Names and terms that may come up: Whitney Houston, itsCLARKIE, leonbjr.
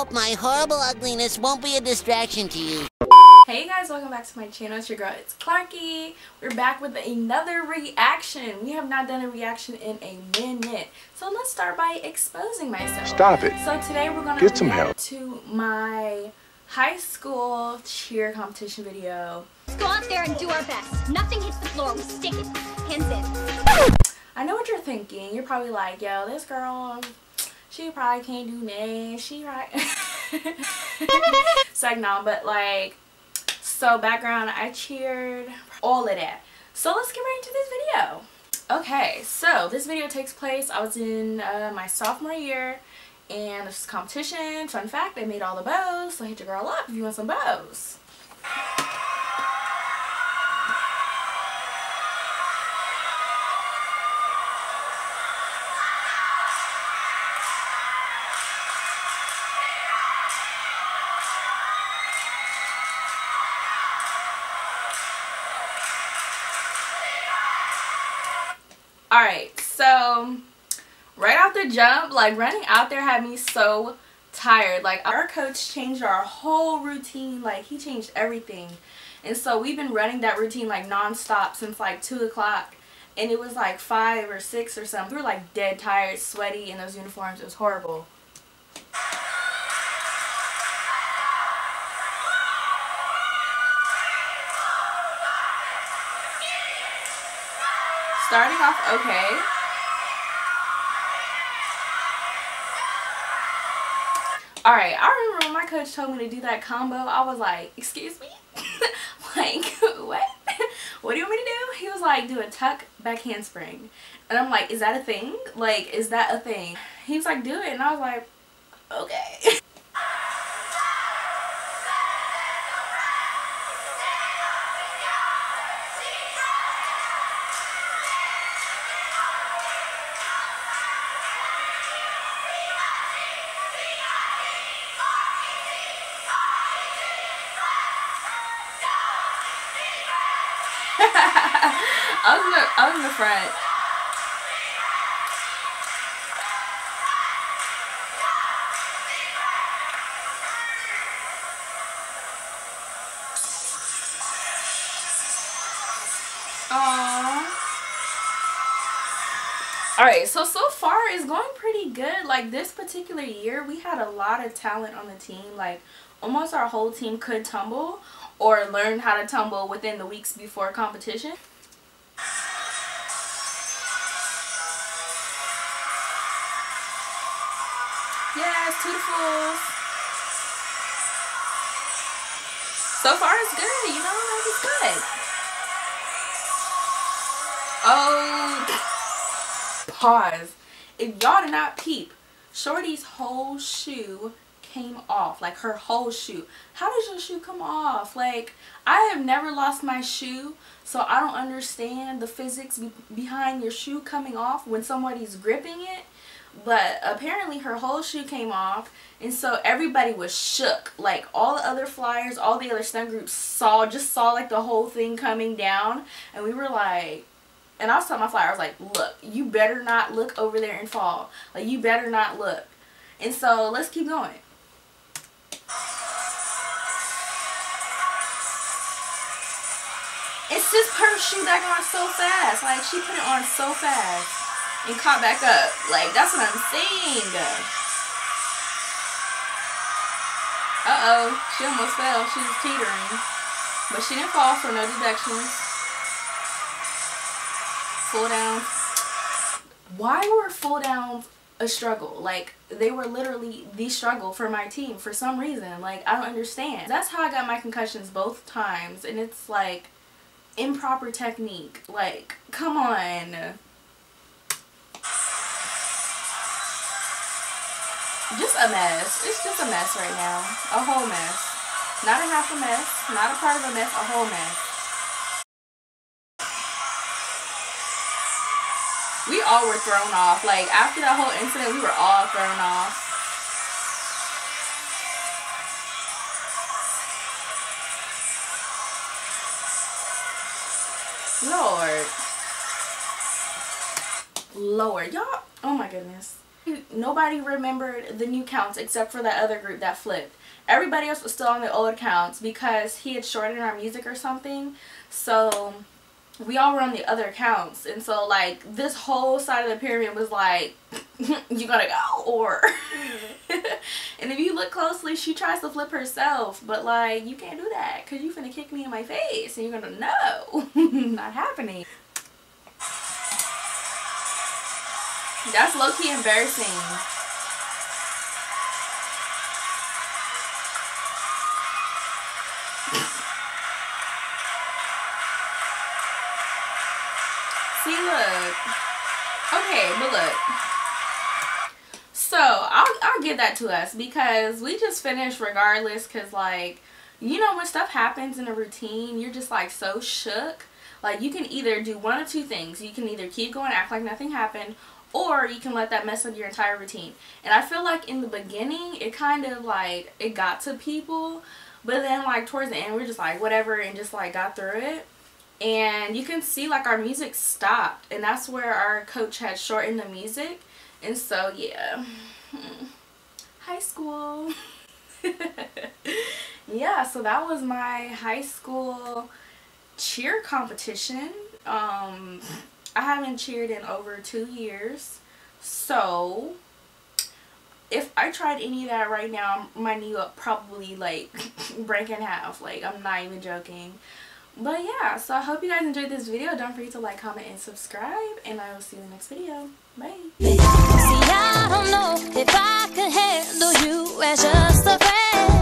hope my horrible ugliness won't be a distraction to you. Hey guys, welcome back to my channel. It's your girl, it's Clarkie. We're back with another reaction. We have not done a reaction in a minute. So let's start by exposing myself. Stop it. So today we're going to get some help to my high school cheer competition video. Let's go out there and do our best. Nothing hits the floor. We stick it. Hands in. I know what you're thinking. You're probably like, yo, this girl, she probably can't do nothing. She right. It's like, no, but like, so background, I cheered, all of that. So let's get right into this video. Okay, so this video takes place, I was in my sophomore year, and this competition, fun fact, they made all the bows, so hit your girl up if you want some bows. Alright, so right off the jump, like running out there had me so tired. Like our coach changed our whole routine, like he changed everything. And so we've been running that routine like non-stop since like 2 o'clock. And it was like 5 or 6 or something. We were like dead tired, sweaty in those uniforms. It was horrible. Starting off okay. Alright, I remember when my coach told me to do that combo, I was like, excuse me? Like, what? What do you want me to do? He was like, do a tuck back handspring. And I'm like, is that a thing? Like, is that a thing? He was like, do it. And I was like, okay. I was in the front. Aww. Alright, so far it's going pretty good. Like this particular year, we had a lot of talent on the team. Like almost our whole team could tumble or learn how to tumble within the weeks before competition. Yes, beautiful. So far it's good, you know, like it's good. Oh, pause. If y'all did not peep, Shorty's whole shoe came off, like her whole shoe. How does your shoe come off? Like, I have never lost my shoe, so I don't understand the physics behind your shoe coming off when somebody's gripping it. But apparently her whole shoe came off, and so everybody was shook. Like all the other flyers, all the other stunt groups just saw like the whole thing coming down, and we were like, and I was telling my flyer, I was like, look, you better not look over there and fall. Like, you better not look. And so let's keep going. It's just her shoe that got on so fast. Like, she put it on so fast and caught back up. Like, that's what I'm saying. Uh-oh, she almost fell. She was teetering, but she didn't fall, so no deductions. Full downs. Why were full downs a struggle? Like, they were literally the struggle for my team for some reason. Like, I don't understand. That's how I got my concussions both times, and it's like improper technique. Like, come on. Just a mess. It's just a mess right now. A whole mess. Not a half a mess. Not a part of a mess. A whole mess. We all were thrown off. Like, after that whole incident, we were all thrown off. Lord. Lord. Y'all. Oh my goodness. nobody remembered the new counts except for that other group that flipped. Everybody else was still on the old counts because he had shortened our music or something. So we all were on the other counts, and so like this whole side of the pyramid was like, you gotta go or and if you look closely, she tries to flip herself, but like, you can't do that because you finna kick me in my face and you're gonna know. Not happening. That's low-key embarrassing. See, look. Okay, but look. So, I'll give that to us because we just finished regardless, because, like, you know, when stuff happens in a routine, you're just, like, so shook. Like, you can either do one of two things. You can either keep going, act like nothing happened, or you can let that mess up your entire routine. And I feel like in the beginning, it kind of like, it got to people. But then like towards the end, we're just like whatever and just like got through it. And you can see like our music stopped. And that's where our coach had shortened the music. And so yeah. High school. Yeah, so that was my high school cheer competition. I haven't cheered in over 2 years, so if I tried any of that right now, my knee would probably like break in half. Like, I'm not even joking. But yeah, so I hope you guys enjoyed this video. Don't forget to like, comment, and subscribe, and I will see you in the next video. Bye. See, I don't know if I could handle you as just a friend.